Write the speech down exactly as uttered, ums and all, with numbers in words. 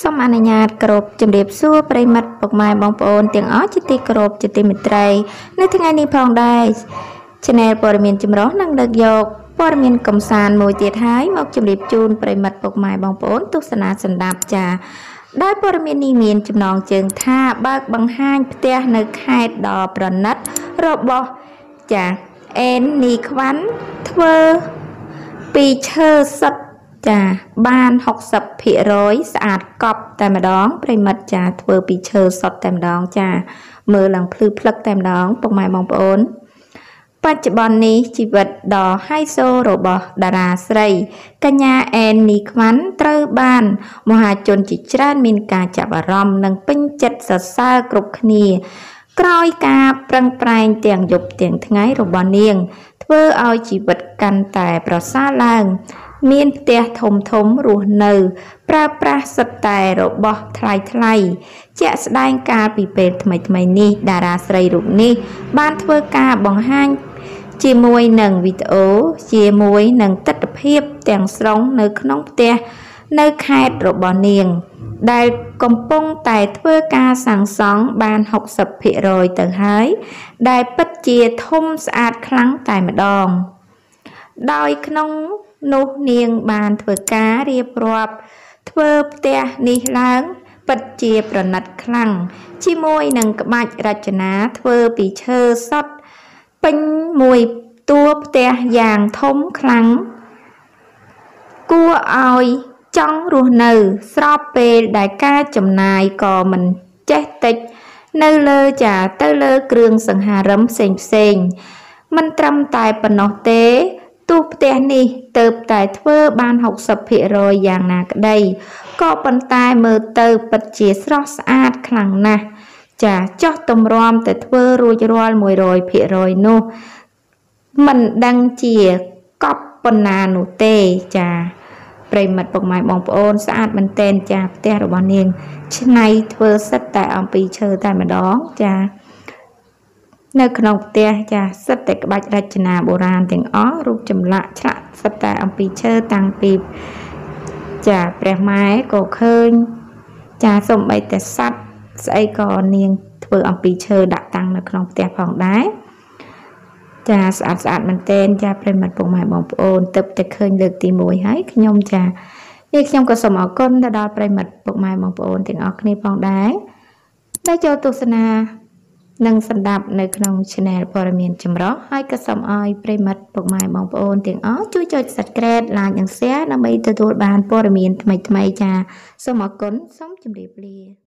ส้มอนุญาตกรบจำเรียบซัวปริมัดปกไม้บองโปนเตียงอ้อจิตติกรบจิตติมิตรัยในทั้งไงนี้พองได้ชแนลปริมินจำร้องนั่งเด็กโยกปริมินกำสานมวยเตียท้ายมอกจำเรียบจูนปริมัดปกไม้บองโปนตุกสนาสันดาบจ่าได้ปริมินนิมินจำนองเจิงท่าบักบังห้างเตียนึกไฮดอปรนัดรบบจ่าเอ็นนีควันทเวปีเชอร์สับจ่าบ้านหกสับเพียร้อยสะอาดกอบแต่มาดองปริมัดจ่าทเวปีเชอร์สดแต่มาดองจ่ามือหลังพลื้พลักแต่มาดองปกไม้มองปนปัจจุบันนี้ชีวิตดอไฮโซโรบอดาราสไรกัญญาแอนนิควันเตอร์บ้านมหาชนจิตรานมินกาจับรอมนังเป็นจัดสัตซากรุคณีกรอยกาปรังปรายเตียงหยบเตียงทั้งไงโรบอเนียงเพื่อเอาชีวิตกันแต่ประสาล่างมีนเตียทมทมรูเนือปราปราสไตล์โรบอทลายทลายเจ้าแสดงการปีเป็นทำไมทำไมนี่ดาราสไรรูปนี่บ้านเพื่อการบังห้างเจียมวยหนึ่งวิดีโอเจียมวยหนึ่งตัดเพียบเตียงสรงเนื้อขนมเตียเนื้อไข่โรบอเนียงได้กลมปงแต่เพื่อการสั่งสองบ้านหกสับเพียรอยเติร์หายได้ปัจเจียทมสะอาดครั้งแต่มาดองดอยขนมนุกเนียงบานเถื่อกาเรียบรอบเถื่อเตะนิล้างปัจเจียประนัดคลั่งชิมวยหนังกระมัดรัชนาเถื่อปีเชอร์สดเป็นมวยตัวเตะอย่างท้มคลังกัวออยจ้องรูเนือสอบเปได้ก้าจำนายก่อมันเจติกเนือเลจ่าเตเลเกลืองสังหารมเซงเซงมันตรำตายปนอเตตูปเตนี่เติบแต่เพื่อบ้านหกสับเพียรอยอย่างหนักได้ก็ปันตายเมื่อเติบปัจเจสระสะอาดคลังนะจะเจาะตมรอมแต่เพื่อรูจรอนมวยรอยเพียรอยนู่มันดังเจียก็ปนนาหนูเตจะปริมัดปกไม้มองปอนสะอาดมันเต้นจะเตะระบอนเองชนายเพื่อสัตแต่เอาปีเชอแต่มาดองจะในขนมเตียจะสเต็กบัตรรัชนาโบราณแต่งอ้อรูปจำละฉะสไตล์อัมพีเชอร์ต่างปีจะแปลไม้ก่อเคยจะสมใบแต่ซัดใส่ก่อเนียงเพื่ออัมพีเชอร์ดักตังในขนมเตียผ่องได้จะสะอาดสะอาดมันเต้นจะเป็นมันปงหมายมองโอนเติบแต่เคยเดือดตีมวยให้ขยมจะนี่ขยมก็สมอก้นดาดาเป็นมันปงหมายมองโอนแต่งอ้อคลีผ่องได้ได้เจอตุสนานังสันดับในขนมชแนลพอรเมียนจำร้องให้กระสำออยปริมัดปกไม้มองโอนเตียงอ้อช่วยจดสัตว์แกรดลานอย่างเสียนำไปตัวบานพอรเมียนทำไมทำไมจ้าสมอก้นสมจำเรียบเรีย